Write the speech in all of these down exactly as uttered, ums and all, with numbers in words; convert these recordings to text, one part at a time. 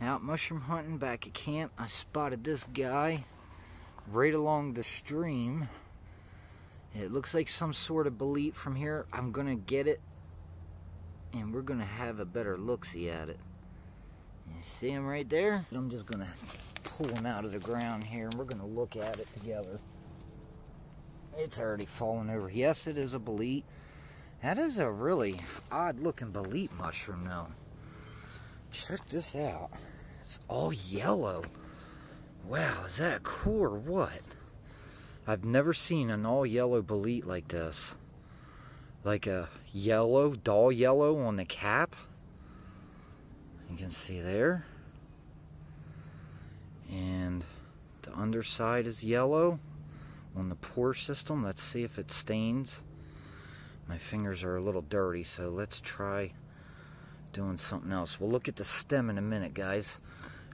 Out mushroom hunting back at camp, I spotted this guy right along the stream. It looks like some sort of bolete from here. I'm going to get it, and we're going to have a better look-see at it. You see him right there? I'm just going to pull him out of the ground here, and we're going to look at it together. It's already fallen over. Yes, it is a bolete. That is a really odd-looking bolete mushroom, though. Check this out. It's all yellow. Wow, is that cool or what? I've never seen an all-yellow bolete like this. Like a yellow, dull yellow on the cap. You can see there. And the underside is yellow on the pore system. Let's see if it stains. My fingers are a little dirty, so let's try doing something else. We'll look at the stem in a minute, guys.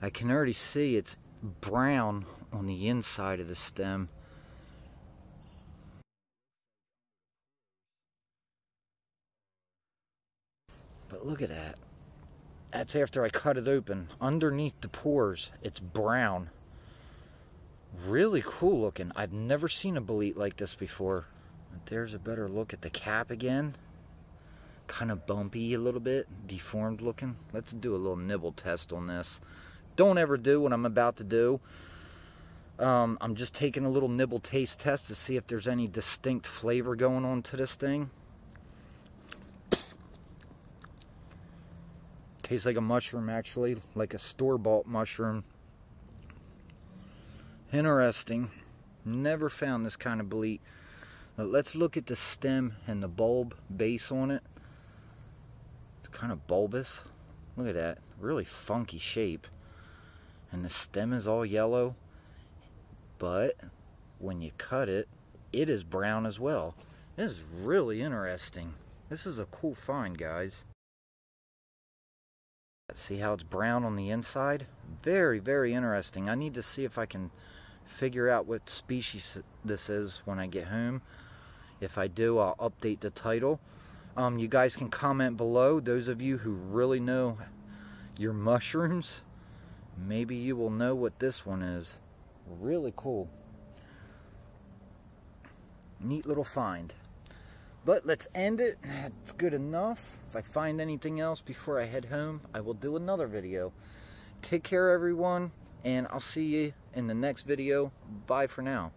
I can already see it's brown on the inside of the stem. But look at that. That's after I cut it open. Underneath the pores, it's brown. Really cool looking. I've never seen a bolete like this before. But there's a better look at the cap again. Kind of bumpy a little bit. Deformed looking. Let's do a little nibble test on this. Don't ever do what I'm about to do. Um, I'm just taking a little nibble taste test to see if there's any distinct flavor going on to this thing. Tastes like a mushroom, actually, like a store-bought mushroom. Interesting. Never found this kind of bolete. Let's look at the stem and the bulb base on it. It's kind of bulbous. Look at that. Really funky shape. And the stem is all yellow. But when you cut it, it is brown as well. This is really interesting. This is a cool find, guys. See how it's brown on the inside? Very, very interesting. I need to see if I can figure out what species this is when I get home. If I do, I'll update the title. Um, you guys can comment below. Those of you who really know your mushrooms, maybe you will know what this one is. Really cool. Neat little find. But let's end it. That's good enough. If I find anything else before I head home, I will do another video. Take care, everyone, and I'll see you in the next video. Bye for now.